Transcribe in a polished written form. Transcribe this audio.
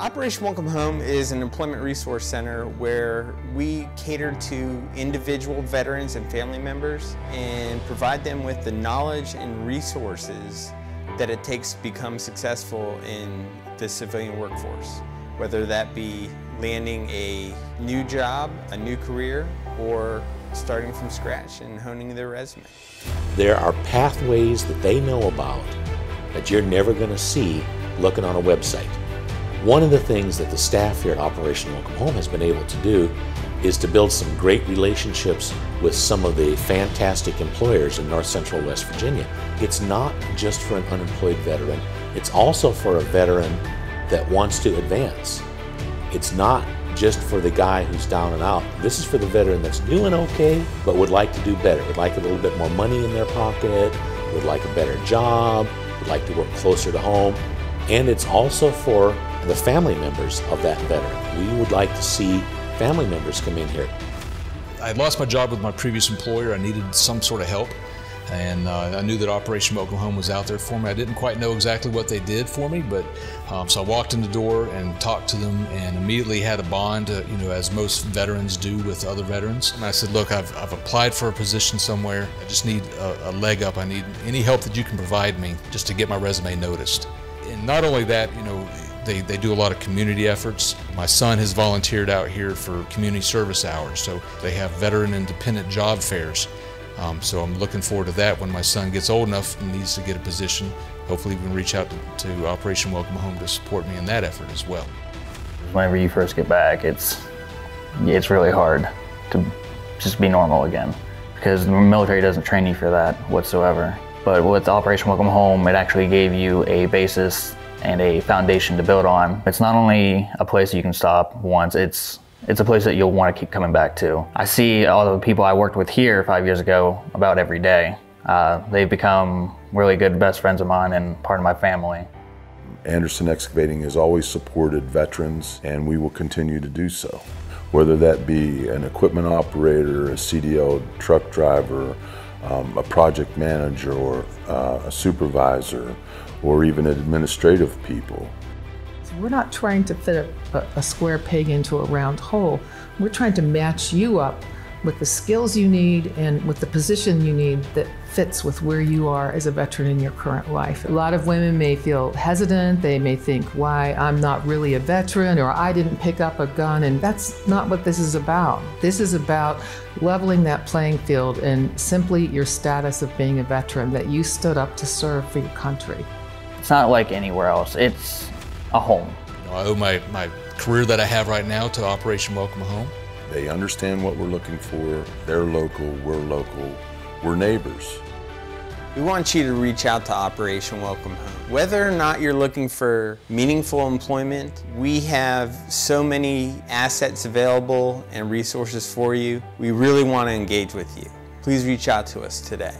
Operation Welcome Home is an employment resource center where we cater to individual veterans and family members and provide them with the knowledge and resources that it takes to become successful in the civilian workforce, whether that be landing a new job, a new career, or starting from scratch and honing their resume. There are pathways that they know about that you're never going to see looking on a website. One of the things that the staff here at Operation Welcome Home has been able to do is to build some great relationships with some of the fantastic employers in North Central West Virginia. It's not just for an unemployed veteran, it's also for a veteran that wants to advance. It's not just for the guy who's down and out. This is for the veteran that's doing okay, but would like to do better, would like a little bit more money in their pocket, would like a better job, would like to work closer to home. And it's also for the family members of that veteran. We would like to see family members come in here. I lost my job with my previous employer. I needed some sort of help, and I knew that Operation Welcome Home was out there for me. I didn't quite know exactly what they did for me, but so I walked in the door and talked to them, and immediately had a bond, you know, as most veterans do with other veterans. And I said, look, I've applied for a position somewhere. I just need a leg up. I need any help that you can provide me just to get my resume noticed. And not only that, you know, they do a lot of community efforts. My son has volunteered out here for community service hours, so they have veteran independent job fairs. So I'm looking forward to that when my son gets old enough and needs to get a position. Hopefully we can reach out to Operation Welcome Home to support me in that effort as well. Whenever you first get back, it's really hard to just be normal again, because the military doesn't train you for that whatsoever. But with Operation Welcome Home, it actually gave you a basis and a foundation to build on. It's not only a place you can stop once, it's a place that you'll want to keep coming back to. I see all the people I worked with here 5 years ago about every day. They've become really good best friends of mine and part of my family. Anderson Excavating has always supported veterans, and we will continue to do so. Whether that be an equipment operator, a CDL truck driver, a project manager, or a supervisor, or even administrative people. We're not trying to fit a square peg into a round hole. We're trying to match you up with the skills you need and with the position you need that fits with where you are as a veteran in your current life. A lot of women may feel hesitant. They may think, why, I'm not really a veteran, or I didn't pick up a gun, and that's not what this is about. This is about leveling that playing field and simply your status of being a veteran, that you stood up to serve for your country. It's not like anywhere else. It's a home. You know, I owe my career that I have right now to Operation Welcome Home. They understand what we're looking for. They're local, we're neighbors. We want you to reach out to Operation Welcome Home. Whether or not you're looking for meaningful employment, we have so many assets available and resources for you. We really want to engage with you. Please reach out to us today.